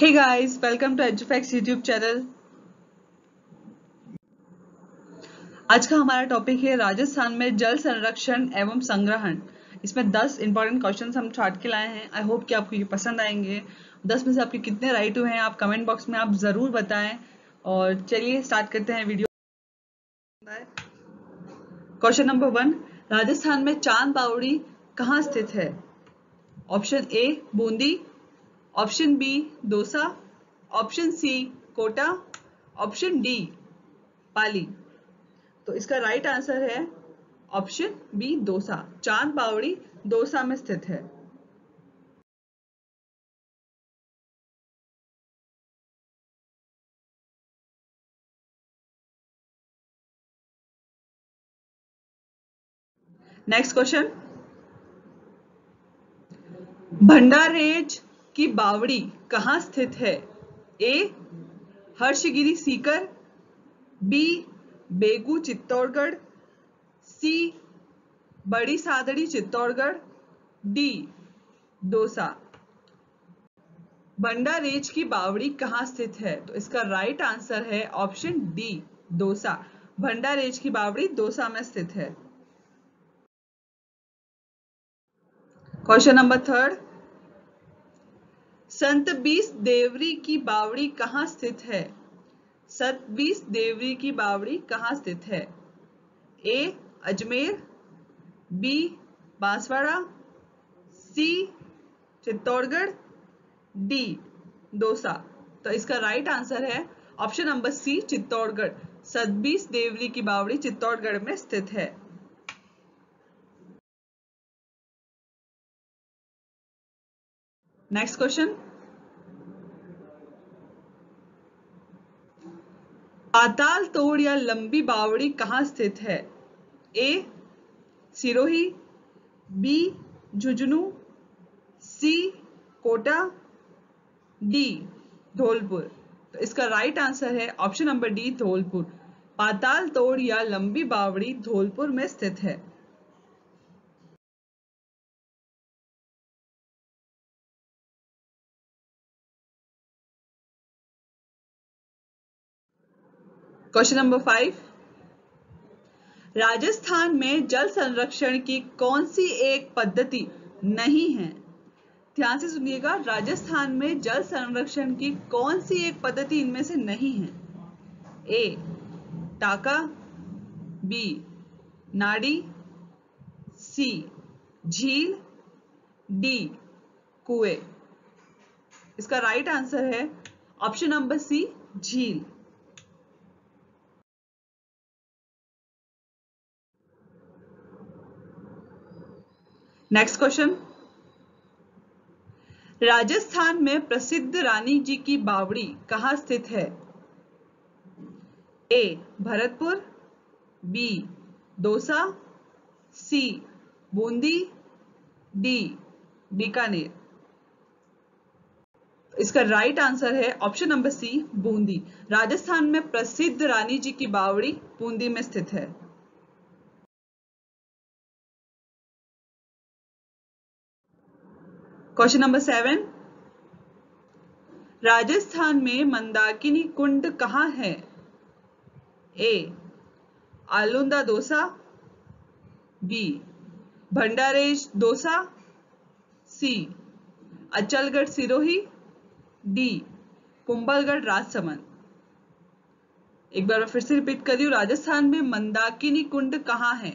Hey guys, welcome to Edufacts YouTube channel. आज का हमारा टॉपिक है राजस्थान में जल संरक्षण एवं संग्रहण। इसमें 10 इंपॉर्टेंट क्वेश्चंस हम छाट के लाए हैं। आई होप कि आपको ये पसंद आएंगे। 10 में से आपके कितने राइट हुए हैं आप कमेंट बॉक्स में आप जरूर बताएं। और चलिए स्टार्ट करते हैं वीडियो। क्वेश्चन नंबर 1, राजस्थान में चांद बावड़ी कहाँ स्थित है? Option A Bundi, option B Dausa, option C Kota, option D Pali. तो इसका राइट आंसर है ऑप्शन बी दौसा। चांद बावड़ी दौसा में स्थित है। नेक्स्ट क्वेश्चन, भंडारेज की बावड़ी कहाँ स्थित है? A Harshgiri Sikar, B Begu Chittorgarh, C बड़ी सादड़ी चित्तौड़गढ़, डी दौसा। भंडारेज की बावड़ी कहाँ स्थित है? तो इसका राइट आंसर है ऑप्शन डी दौसा। भंडारेज की बावड़ी दौसा में स्थित है। क्वेश्चन नंबर 3, सत्तबीस देवरी की बावड़ी कहाँ स्थित है? सत्तबीस देवरी की बावड़ी कहाँ स्थित है? A Ajmer, B Banswara, C Chittorgarh, D Dausa. तो इसका राइट आंसर है option number C Chittorgarh. Sattbis Deori की बावड़ी चित्तौड़गढ़ में स्थित है। नेक्स्ट क्वेश्चन, पाताल तोड़ या लंबी बावड़ी कहाँ स्थित है? A Sirohi, B Jhunjhunu, C Kota, D Dholpur. तो इसका राइट आंसर है ऑप्शन नंबर डी धौलपुर। पाताल तोड़ या लंबी बावड़ी धौलपुर में स्थित है। क्वेश्चन नंबर 5, राजस्थान में जल संरक्षण की कौन सी एक पद्धति नहीं है? ध्यान से सुनिएगा, राजस्थान में जल संरक्षण की कौन सी एक पद्धति इनमें से नहीं है? ए टाका, बी नाड़ी, सी झील, डी कुएं। इसका राइट आंसर है ऑप्शन नंबर सी झील। नेक्स्ट क्वेश्चन, राजस्थान में प्रसिद्ध रानी जी की बावड़ी कहाँ स्थित है? A Bharatpur, B Dausa, C Bundi, D Bikaner. इसका राइट आंसर है option number C Bundi. Rajasthan में प्रसिद्ध रानी जी की बावड़ी बूंदी में स्थित है। क्वेश्चन नंबर 7, राजस्थान में मंदाकिनी कुंड कहाँ है? A Alunda Dausa, B Bhandarej Dausa, C Achalgarh Sirohi, D Kumbhalgarh Rajsamand. एक बार मैं फिर से रिपीट कर रही हूँ, राजस्थान में मंदाकिनी कुंड कहाँ है?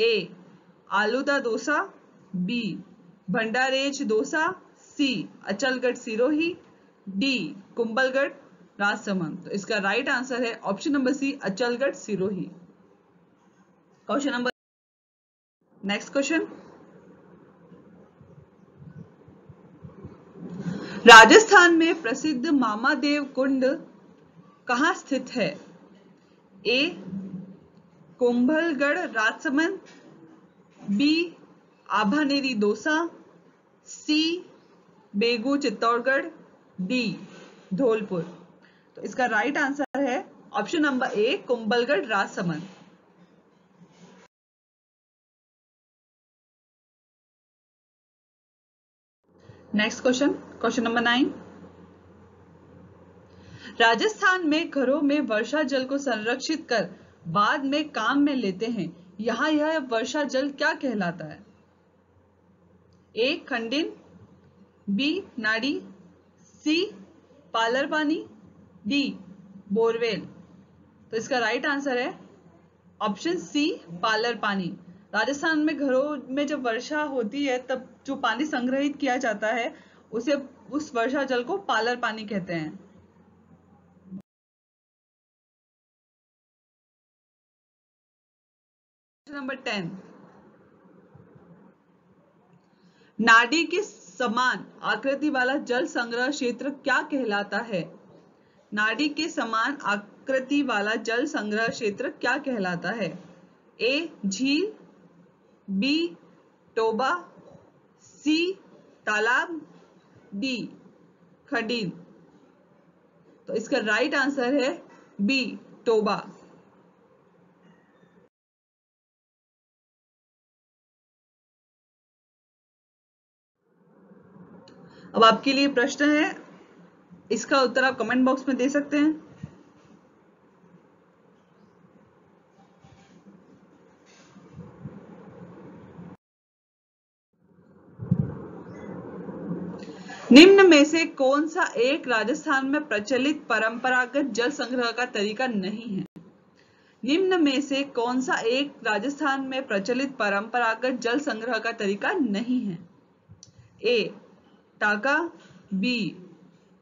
A Alunda Dausa, B Bhandarej Dausa, C Achalgarh Sirohi, D Kumbhalgarh Rajsamand. तो इसका राइट आंसर है option number C Achalgarh Sirohi. Question number next question, Rajasthan में प्रसिद्ध मामा देव कुंड कहाँ स्थित है? A Kumbhalgarh Rajsamand, B Abhaneri Dausa, C Begu Chittorgarh, D Dholpur. तो इसका राइट आंसर है option number A Kumbhalgarh Rajsamand. Next question, question number 9, Rajasthan में घरों में वर्षा जल को संरक्षित कर बाद में काम में लेते हैं। यहाँ यह वर्षा जल क्या कहलाता है? ए खंडिन, बी नाड़ी, सी पालर पानी, डी बोरवेल। तो इसका राइट आंसर है ऑप्शन सी पालर पानी। राजस्थान में घरों में जब वर्षा होती है तब जो पानी संग्रहित किया जाता है उसे उस वर्षा जल को पालर पानी कहते हैं। नंबर 10, नाड़ी के समान आकृति वाला जल संग्रह क्षेत्र क्या कहलाता है? नाड़ी के समान आकृति वाला जल संग्रह क्षेत्र क्या कहलाता है? ए झील, बी टोबा, सी तालाब, डी खडीन। तो इसका राइट आंसर है बी टोबा। अब आपके लिए प्रश्न है, इसका उत्तर आप कमेंट बॉक्स में दे सकते हैं। निम्न में से कौन सा एक राजस्थान में प्रचलित परंपरागत जल संग्रह का तरीका नहीं है? निम्न में से कौन सा एक राजस्थान में प्रचलित परंपरागत जल संग्रह का तरीका नहीं है? ए टाका, बी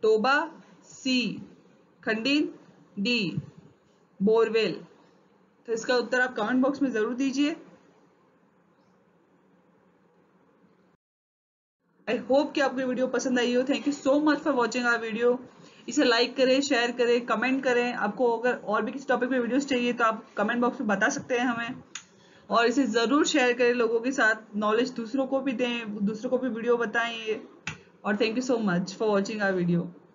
टोबा, सी खंडीन, डी बोरवेल। तो इसका उत्तर आप कमेंट बॉक्स में जरूर दीजिए। आई होप कि आपको वीडियो पसंद आई हो। Thank you so much for watching our video. इसे लाइक करें, शेयर करें, कमेंट करें। आपको अगर और भी किसी टॉपिक पे वीडियोस चाहिए तो आप कमेंट बॉक्स में बता सकते हैं हमें, और इसे ज़रूर शेयर करें लोगों के साथ। नॉलेज दूसरों को भी दें, दूसरों को भी वीडियो बताएं। और thank you so much for watching our video.